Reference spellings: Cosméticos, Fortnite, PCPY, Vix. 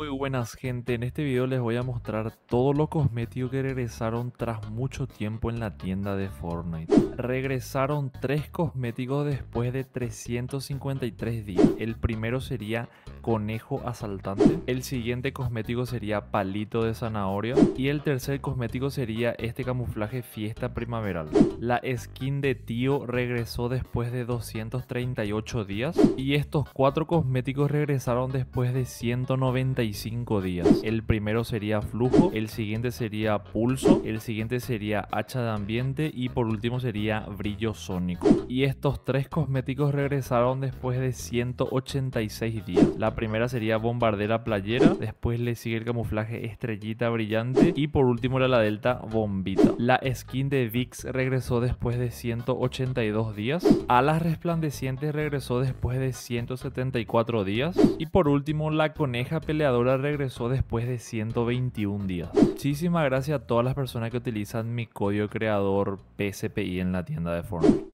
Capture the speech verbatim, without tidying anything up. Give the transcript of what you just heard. Muy buenas gente, en este video les voy a mostrar todos los cosméticos que regresaron tras mucho tiempo en la tienda de Fortnite. Regresaron tres cosméticos después de trescientos cincuenta y tres días. El primero sería conejo asaltante, el siguiente cosmético sería palito de zanahoria y el tercer cosmético sería este camuflaje fiesta primaveral. La skin de tío regresó después de doscientos treinta y ocho días y estos cuatro cosméticos regresaron después de ciento noventa y cinco días. El primero sería flujo, el siguiente sería pulso, el siguiente sería hacha de ambiente y por último sería brillo sónico. Y estos tres cosméticos regresaron después de ciento ochenta y seis días. La primera sería bombardera playera, después le sigue el camuflaje estrellita brillante y por último era la delta bombita. La skin de Vix regresó después de ciento ochenta y dos días, alas resplandecientes regresó después de ciento setenta y cuatro días y por último la coneja peleadora regresó después de ciento veintiuno días. Muchísimas gracias a todas las personas que utilizan mi código creador P C P Y en la tienda de Fortnite.